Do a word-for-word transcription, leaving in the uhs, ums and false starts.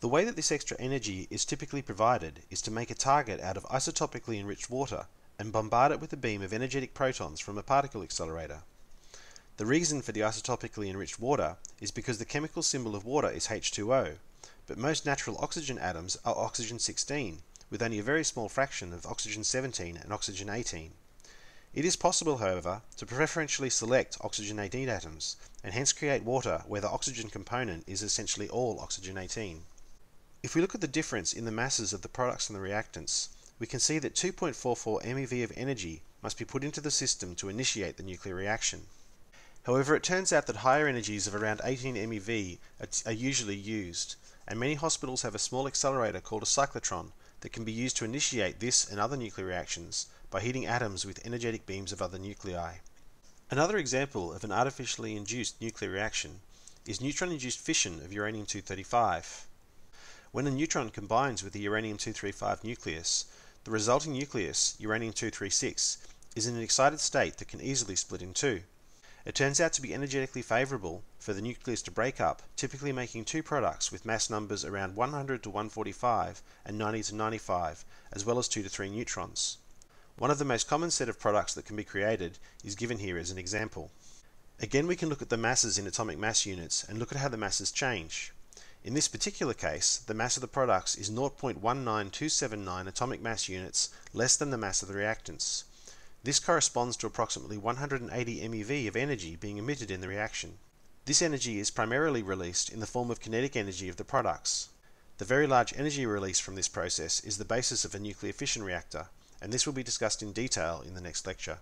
The way that this extra energy is typically provided is to make a target out of isotopically enriched water and bombard it with a beam of energetic protons from a particle accelerator. The reason for the isotopically enriched water is because the chemical symbol of water is H two O, but most natural oxygen atoms are oxygen sixteen, with only a very small fraction of oxygen seventeen and oxygen eighteen. It is possible, however, to preferentially select oxygen eighteen atoms, and hence create water where the oxygen component is essentially all oxygen eighteen. If we look at the difference in the masses of the products and the reactants, we can see that two point four four M e V of energy must be put into the system to initiate the nuclear reaction. However, it turns out that higher energies of around eighteen M e V are, are usually used, and many hospitals have a small accelerator called a cyclotron that can be used to initiate this and other nuclear reactions by heating atoms with energetic beams of other nuclei. Another example of an artificially induced nuclear reaction is neutron-induced fission of uranium two thirty-five. When a neutron combines with the uranium two thirty-five nucleus, the resulting nucleus, uranium two thirty-six, is in an excited state that can easily split in two. It turns out to be energetically favorable for the nucleus to break up, typically making two products with mass numbers around one hundred to one forty-five and ninety to ninety-five, as well as two to three neutrons. One of the most common set of products that can be created is given here as an example. Again, we can look at the masses in atomic mass units and look at how the masses change. In this particular case, the mass of the products is zero point one nine two seven nine atomic mass units less than the mass of the reactants. This corresponds to approximately one hundred eighty M e V of energy being emitted in the reaction. This energy is primarily released in the form of kinetic energy of the products. The very large energy release from this process is the basis of a nuclear fission reactor, and this will be discussed in detail in the next lecture.